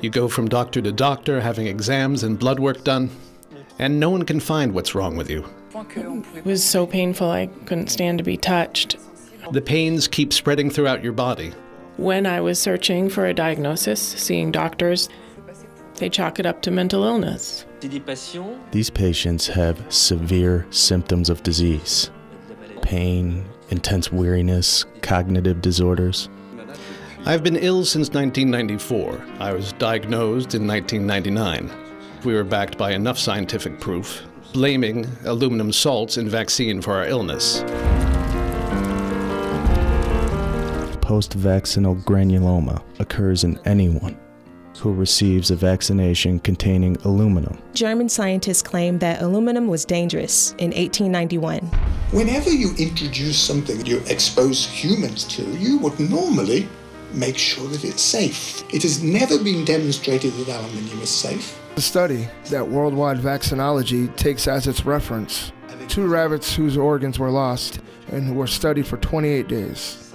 You go from doctor to doctor, having exams and blood work done, and no one can find what's wrong with you. It was so painful, I couldn't stand to be touched. The pains keep spreading throughout your body. When I was searching for a diagnosis, seeing doctors, they chalk it up to mental illness. These patients have severe symptoms of disease, pain, intense weariness, cognitive disorders. I've been ill since 1994. I was diagnosed in 1999. We were backed by enough scientific proof, blaming aluminum salts in vaccine for our illness. Post-vaccinal granuloma occurs in anyone who receives a vaccination containing aluminum. German scientists claimed that aluminum was dangerous in 1891. Whenever you introduce something you expose humans to, you would normally make sure that it's safe. It has never been demonstrated that aluminum is safe. The study that Worldwide Vaccinology takes as its reference, 2 rabbits whose organs were lost and who were studied for 28 days.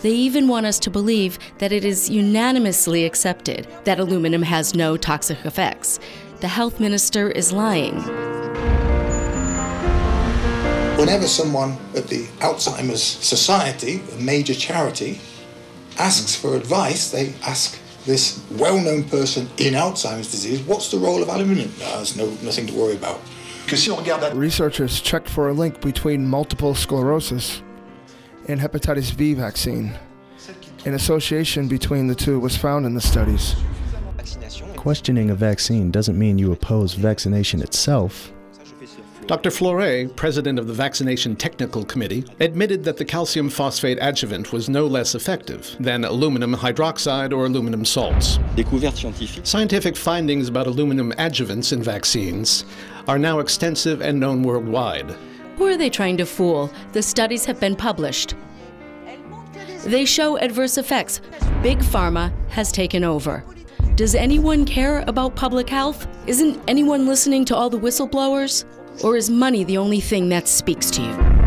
They even want us to believe that it is unanimously accepted that aluminum has no toxic effects. The health minister is lying. Whenever someone at the Alzheimer's Society, a major charity, asks for advice, they ask this well-known person in Alzheimer's disease, what's the role of aluminum? No, there's nothing to worry about. Researchers checked for a link between multiple sclerosis and hepatitis B vaccine. An association between the two was found in the studies. Questioning a vaccine doesn't mean you oppose vaccination itself. Dr. Fleuret, president of the Vaccination Technical Committee, admitted that the calcium phosphate adjuvant was no less effective than aluminum hydroxide or aluminum salts. Scientific findings about aluminum adjuvants in vaccines are now extensive and known worldwide. Who are they trying to fool? The studies have been published. They show adverse effects. Big Pharma has taken over. Does anyone care about public health? Isn't anyone listening to all the whistleblowers? Or is money the only thing that speaks to you?